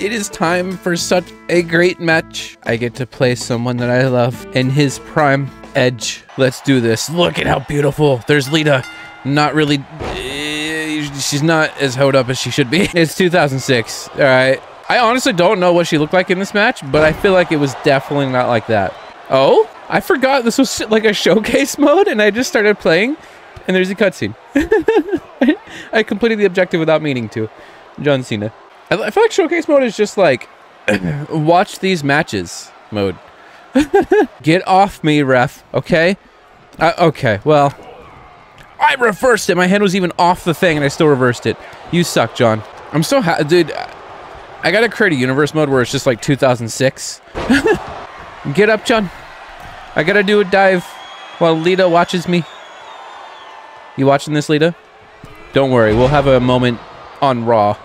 It is time for such a great match. I get to play someone that I love in his prime, Edge. Let's do this. Look at how beautiful. There's Lita. Not really. She's not as hoed up as she should be. It's 2006. All right. I honestly don't know what she looked like in this match, but I feel like it was definitely not like that. Oh, I forgot this was like a showcase mode, and I just started playing, and there's a cutscene. I completed the objective without meaning to. John Cena. I feel like showcase mode is just like, watch these matches mode. Get off me, ref. Okay? Okay, well, I reversed it. My hand was even off the thing, and I still reversed it. You suck, John. I'm so happy, dude. I gotta create a universe mode where it's just like 2006. Get up, John. I gotta do a dive while Lita watches me. You watching this, Lita? Don't worry, we'll have a moment on Raw.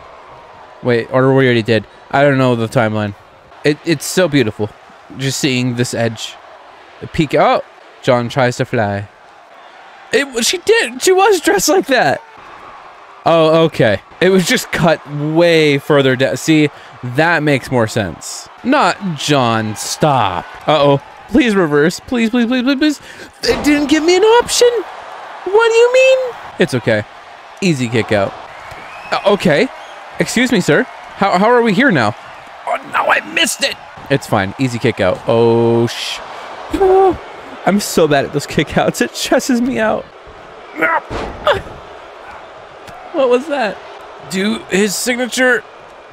Wait, or we already did. I don't know the timeline. It's so beautiful. Just seeing this Edge. The peak. Oh, John tries to fly. She did. She was dressed like that. Oh, okay. It was just cut way further down. See, that makes more sense. Not John, stop. Uh-oh, please reverse. Please, please, please, please, please. It didn't give me an option. What do you mean? It's okay. Easy kick out. Okay. Excuse me, sir. How are we here now? Oh, no, I missed it. It's fine. Easy kick out. Oh, shh. Oh, I'm so bad at those kick outs. It stresses me out. What was that? Do his signature.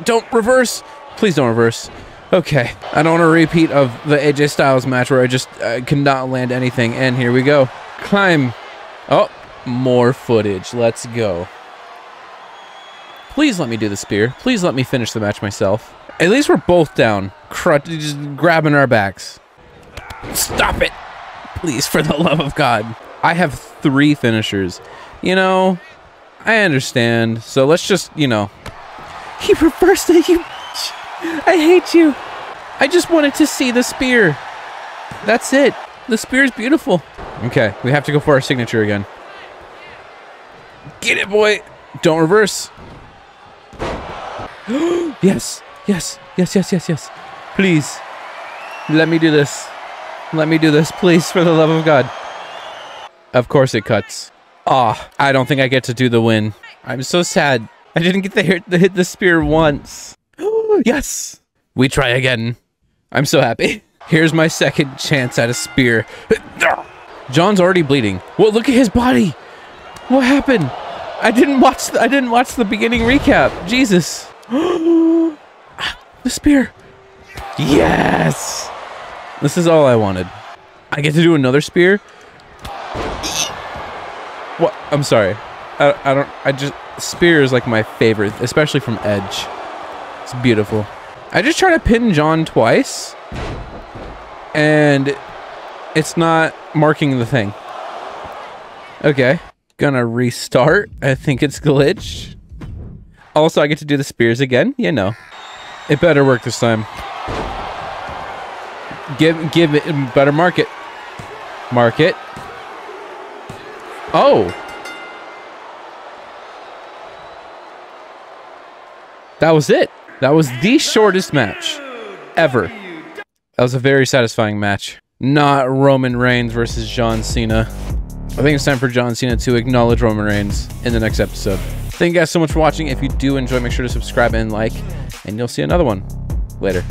Don't reverse. Please don't reverse. Okay. I don't want a repeat of the AJ Styles match where I just cannot land anything. And here we go. Climb. Oh, more footage. Let's go. Please let me do the spear. Please let me finish the match myself. At least we're both down. Just grabbing our backs. Stop it. Please, for the love of God. I have 3 finishers. You know, I understand. So let's just, you know. He reversed it. I hate you. I just wanted to see the spear. That's it. The spear is beautiful. Okay, we have to go for our signature again. Get it, boy. Don't reverse. Yes, yes, yes, yes, yes, yes. Please, let me do this. Let me do this, please, for the love of God. Of course it cuts. Ah, I don't think I get to do the win. I'm so sad. I didn't get to hit the spear once. Yes, we try again. I'm so happy. Here's my second chance at a spear. John's already bleeding. Whoa, look at his body. What happened? I didn't watch the beginning recap. Jesus. The spear. Yes. This is all I wanted. I get to do another spear. What? I'm sorry. I just spear is like my favorite, especially from Edge. It's beautiful. I just try to pin John twice, and it's not marking the thing. Okay. Gonna restart. I think it's glitched. Also, I get to do the spears again. You know, it better work this time. Give it better. Mark it. Oh, that was it. That was the shortest match ever. That was a very satisfying match. Not Roman Reigns versus John Cena. I think it's time for John Cena to acknowledge Roman Reigns in the next episode. Thank you guys so much for watching. If you do enjoy, make sure to subscribe and like, and you'll see another one later.